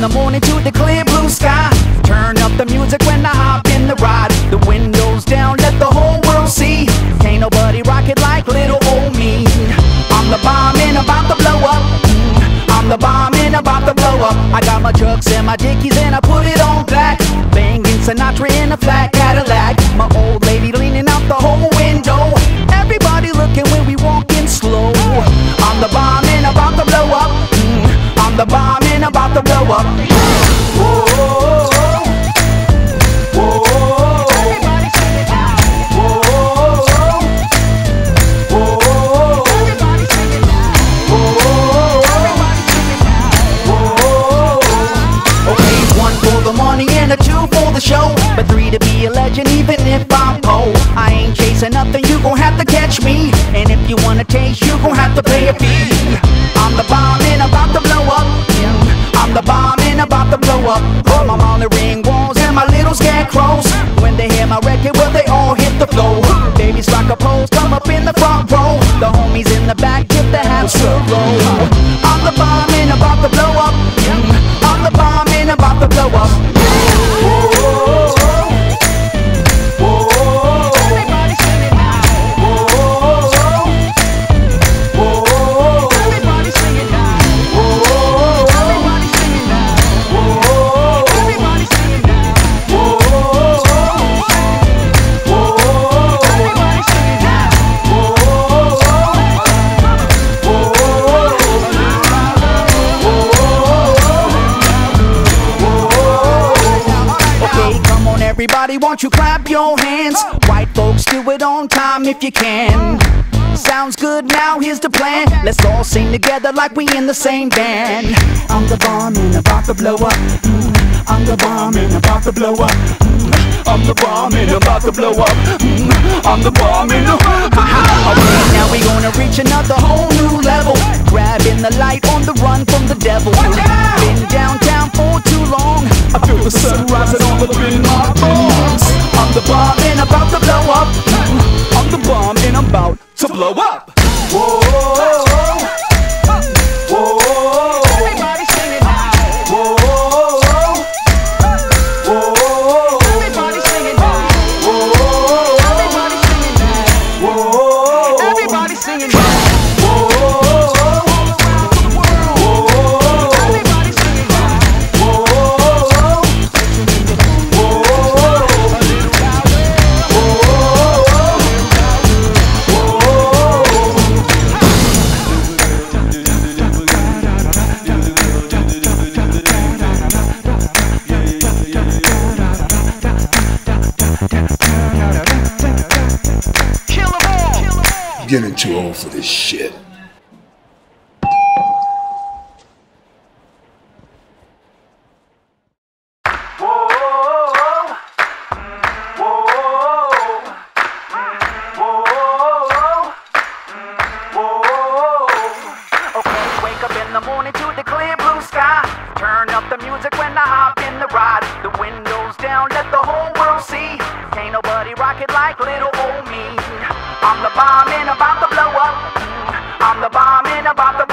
In the morning to the clear blue sky, turn up the music when I hop in the ride. The windows down, let the whole world see, can't nobody rock it like little old me. I'm the bomb and about to blow up, I'm the bomb and about to blow up. I got my chucks and my dickies and I put it on black, banging Sinatra in a flat Cadillac. My old lady leaning out the whole window, everybody looking when we walking slow. I'm the bomb and about to blow up, I'm the bomb about to blow up. Whoa. Okay, one for the money and a two for the show, but three to be a legend even if I'm old. I ain't chasing nothing, you gon' have to catch me, and if you wanna taste, you gon' have to pay a fee. I'm the bomb and about to blow up, I'm the bomb and about to blow up. All my Molly Ringwalds and my little scarecrows, when they hear my record, well, they all hit the floor. Babies rock a pose, come up in the front row, the homies in the back get the house to roll. I'm the bomb and about to blow up, I'm the bomb and about to blow up. Everybody, won't you clap your hands? White folks, do it on time if you can. Sounds good, now here's the plan. Let's all sing together like we in the same band. I'm the bomb and about to blow up. I'm the bomb and about to blow up. I'm the bomb and about to blow up. I'm the bomb and about to blow up. Okay, now we gonna reach another whole new level, grabbing the light on the run from the devil. Been downtown for too long, I feel the sun rising all up in my bones. I'm the bomb and about to blow up, I'm the bomb and I'm about to blow up. Whoa. Getting too old for this shit. I'm the bomb and about to blow up. I'm the bomb and about to blow up.